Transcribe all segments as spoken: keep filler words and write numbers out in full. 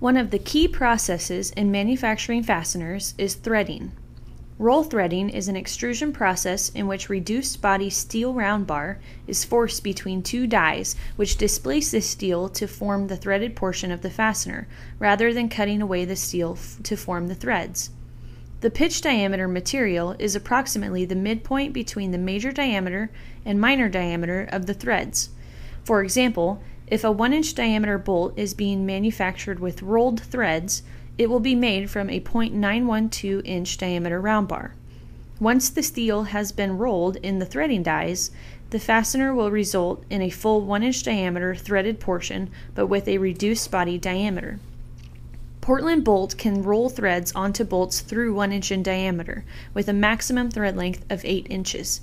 One of the key processes in manufacturing fasteners is threading. Roll threading is an extrusion process in which reduced body steel round bar is forced between two dies, which displace the steel to form the threaded portion of the fastener, rather than cutting away the steel f- to form the threads. The pitch diameter material is approximately the midpoint between the major diameter and minor diameter of the threads. For example, if a one inch diameter bolt is being manufactured with rolled threads, it will be made from a point nine one two inch diameter round bar. Once the steel has been rolled in the threading dies, the fastener will result in a full one inch diameter threaded portion, but with a reduced body diameter. Portland Bolt can roll threads onto bolts through one inch in diameter, with a maximum thread length of eight inches.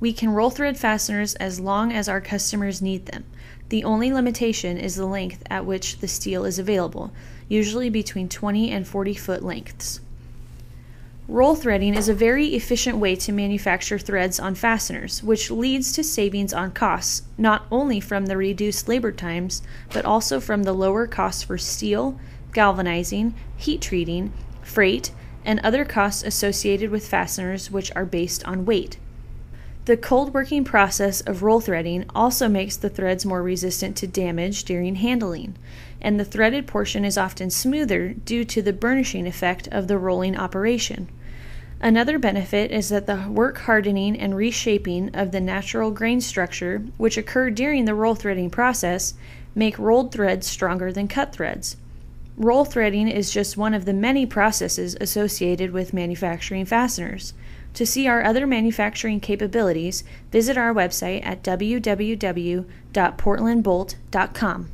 We can roll thread fasteners as long as our customers need them. The only limitation is the length at which the steel is available, usually between twenty and forty foot lengths. Roll threading is a very efficient way to manufacture threads on fasteners, which leads to savings on costs, not only from the reduced labor times, but also from the lower costs for steel, galvanizing, heat treating, freight, and other costs associated with fasteners which are based on weight. The cold working process of roll threading also makes the threads more resistant to damage during handling, and the threaded portion is often smoother due to the burnishing effect of the rolling operation. Another benefit is that the work hardening and reshaping of the natural grain structure, which occur during the roll threading process, make rolled threads stronger than cut threads. Roll threading is just one of the many processes associated with manufacturing fasteners. To see our other manufacturing capabilities, visit our website at w w w dot portland bolt dot com.